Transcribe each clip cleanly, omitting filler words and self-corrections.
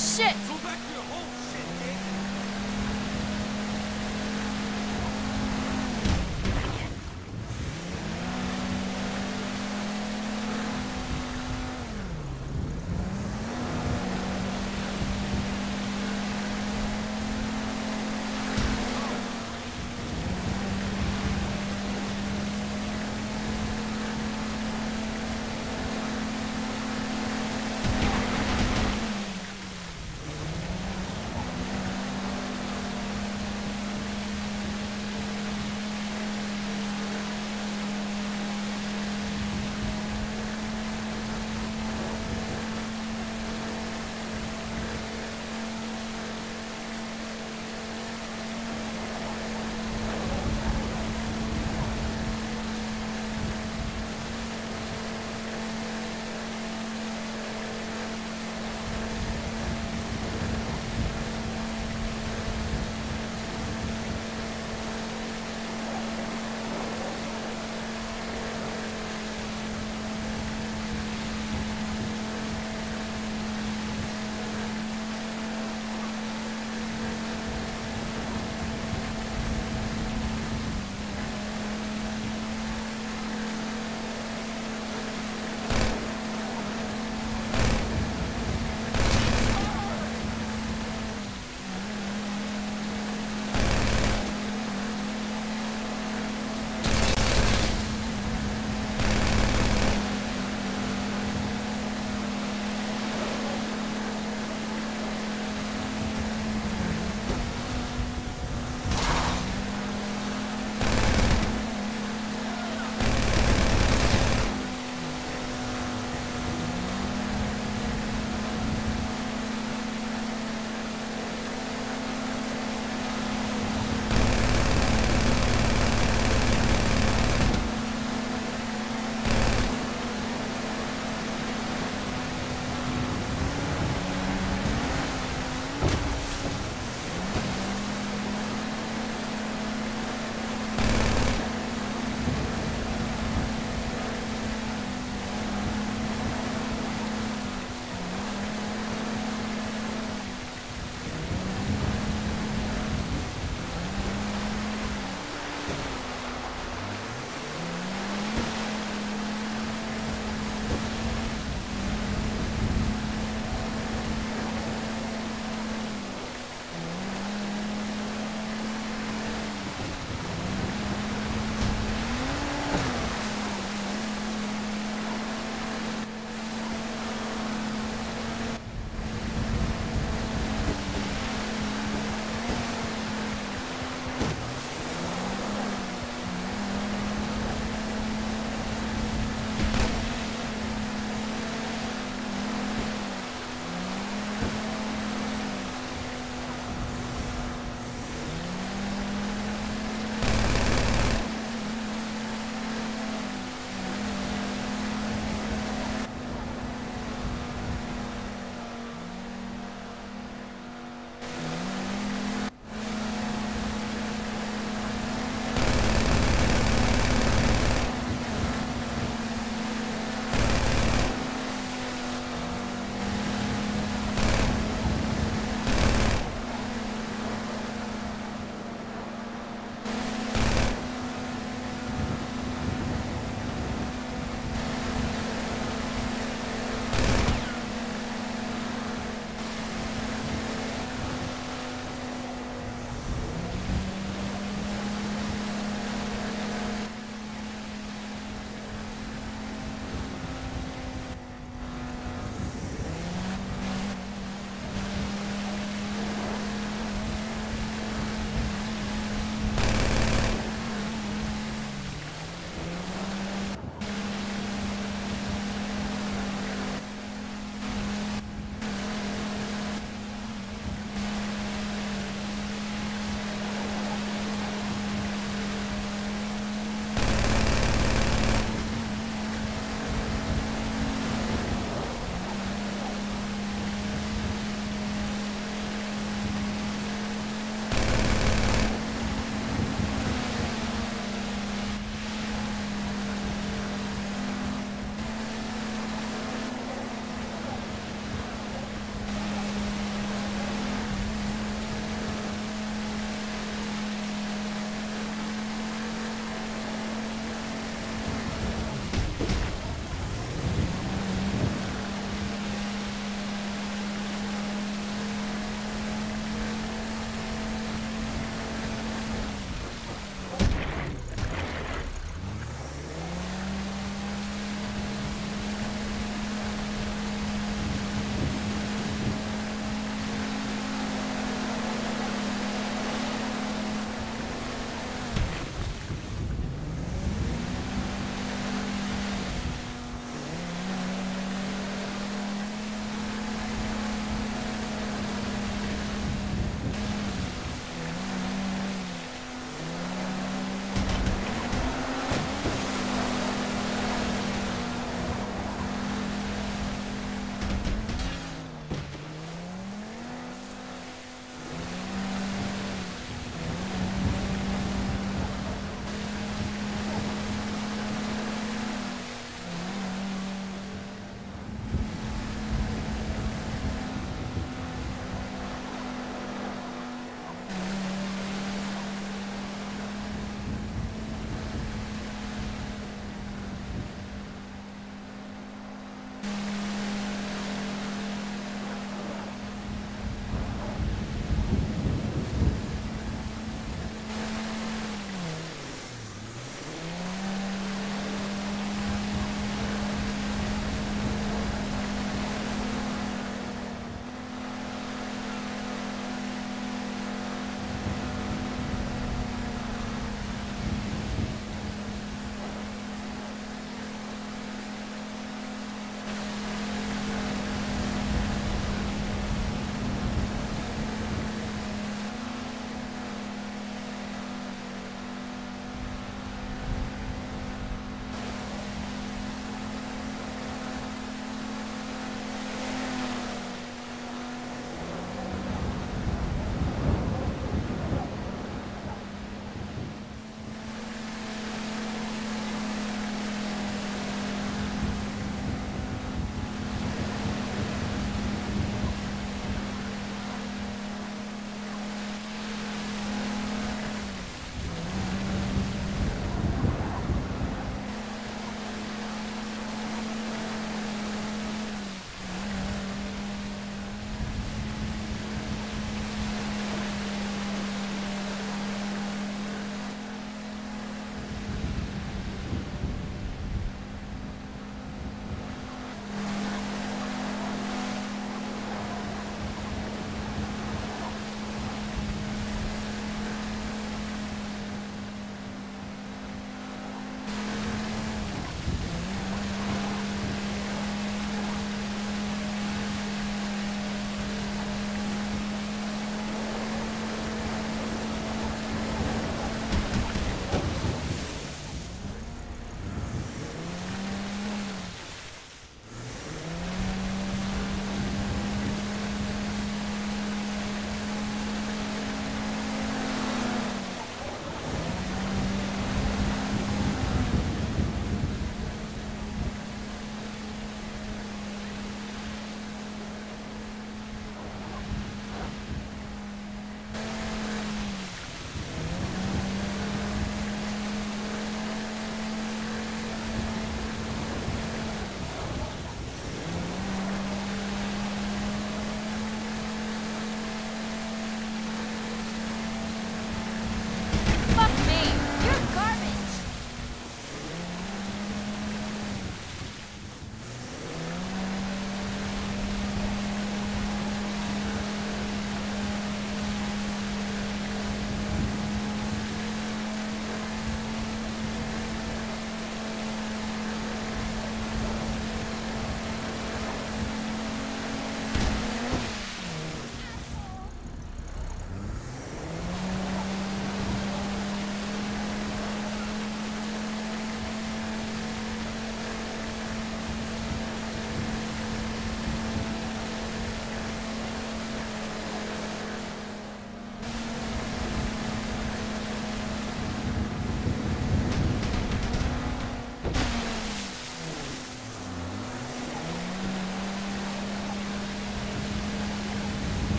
Shit!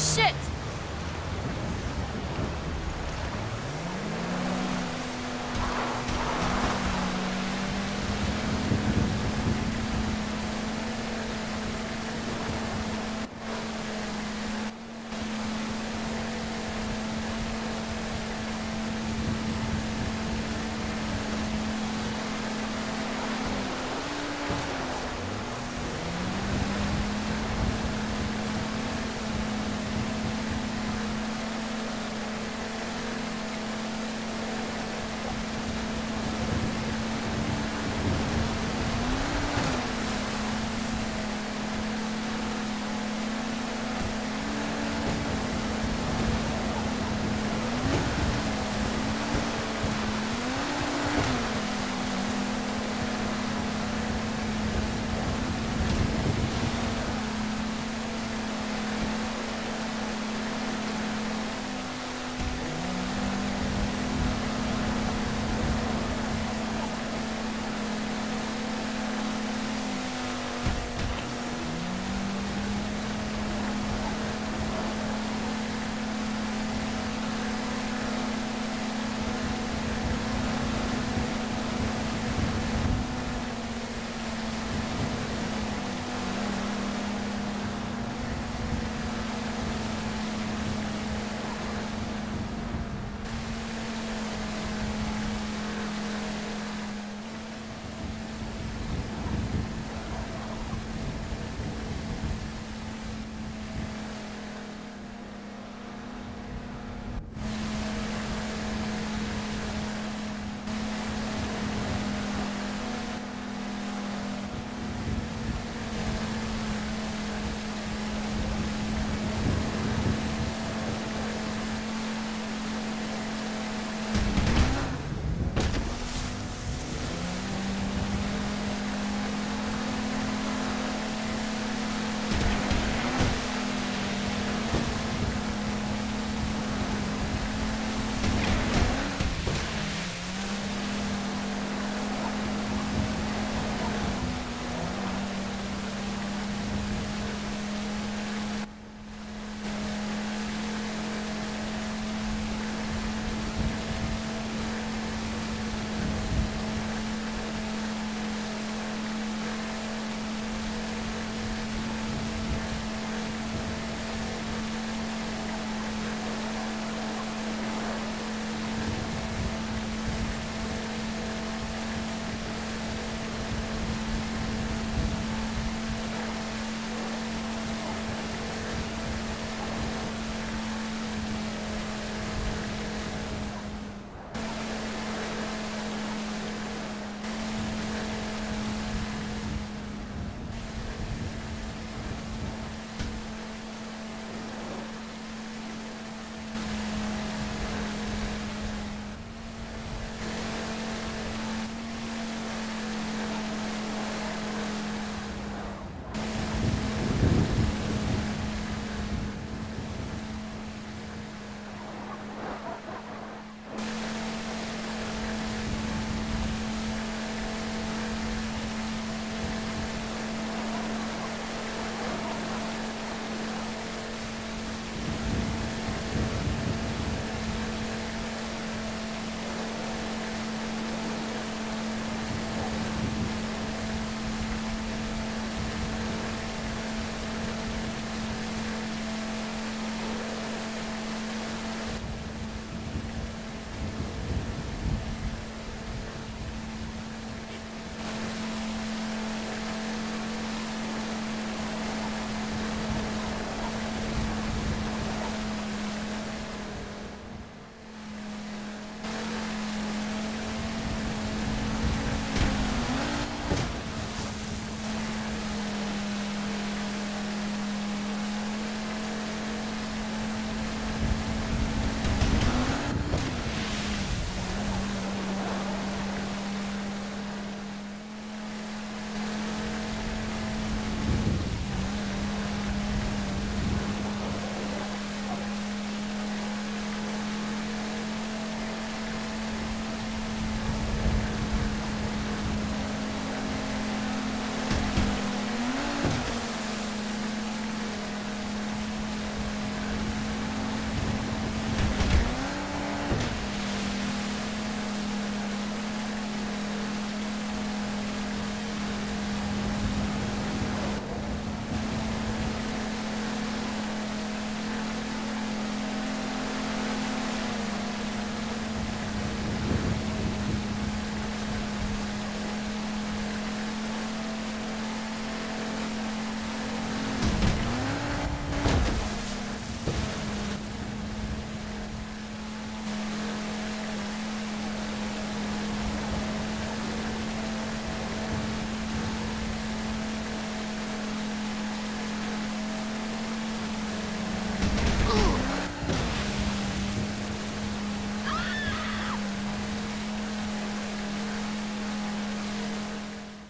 Shit!